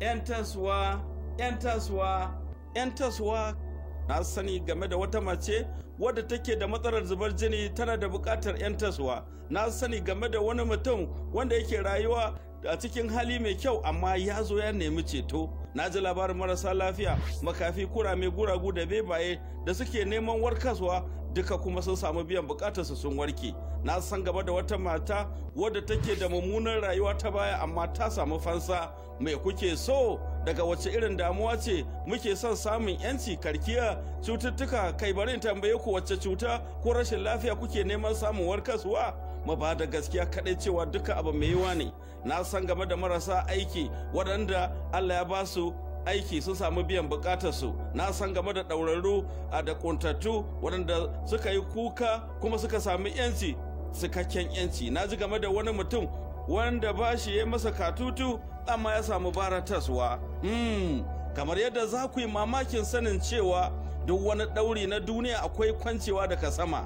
'yan taswa na sani game da wata mace wadda take da matsalar zubar jini tana da buƙatar 'yan taswa. Na sani game da wani mutum wanda yake rayuwa a cikin hali mai kyau amma ya zo ya nemi ceto. Na ji labarin marasa lafiya, makafi, kurame, guragu da bebaye da suke neman warkaswa duka kuma sun samu biyan bukatarsu sun warke. Na san gaba da wata mata wadda take da mummunar rayuwa ta baya amma ta samu fansa. Me kuke so? Daga wace irin damuwa ce muke son samun yanci? Karkiya, cututtuka, kai bari in tambaye ku wacce cuta ko rashin lafiya kuke neman samun warkaswa? Mu ba da gaskiya kadai cewa duka abu mai yiwa ne. Na san game da marasa aiki waɗanda Allah ya ba su aiki sun samu biyan bukatarsu. Na san game da daurarru da kuntattu waɗanda suka yi kuka kuma suka samu yanci, cikakken yanci. Na ji game da wani mutum wanda bashi ya masa katutu amma ya samu barataswa. Kamar yadda za ku yi mamakin sanin cewa duk wani dauri na duniya akwai kwancewa daga sama.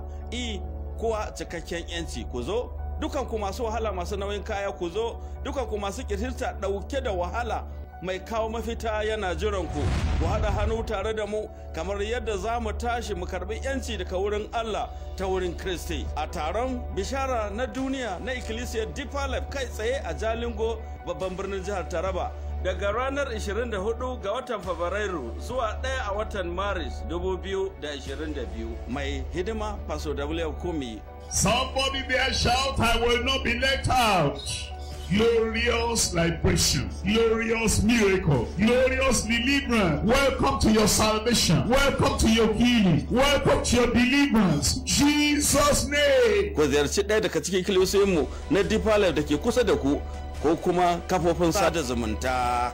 Kowa cikakken yanci. Ku zo dukanku masu wahala, masu nauyin kaya, ku zo dukanku masu kirhirta dauke da wahala. Mai kawo mafita yana jiran ku. Ku hada hannu tare da mu kamar yadda za mu tashi mu karbi yanci daga wurin Allah ta wurin Kristi. A taron bishara na duniya na Ikkilisiyar Deeper Life kai tsaye a Jalingo, babban birnin jihar Taraba, daga ranar 24 ga watan Fabrairu zuwa 1 a watan Maris 2022. Mai hidima Pastor W. Kumi. Somebody there shout, I will not be let out. Glorious liberation, glorious miracle, glorious deliverance. Welcome to your salvation. Welcome to your healing. Welcome to your deliverance. Jesus name. Ku ziyarci ɗaya daga cikin kilisiyoyinmu na Deeper Life da ke kusa da ku ko kuma kafofin sada zumunta.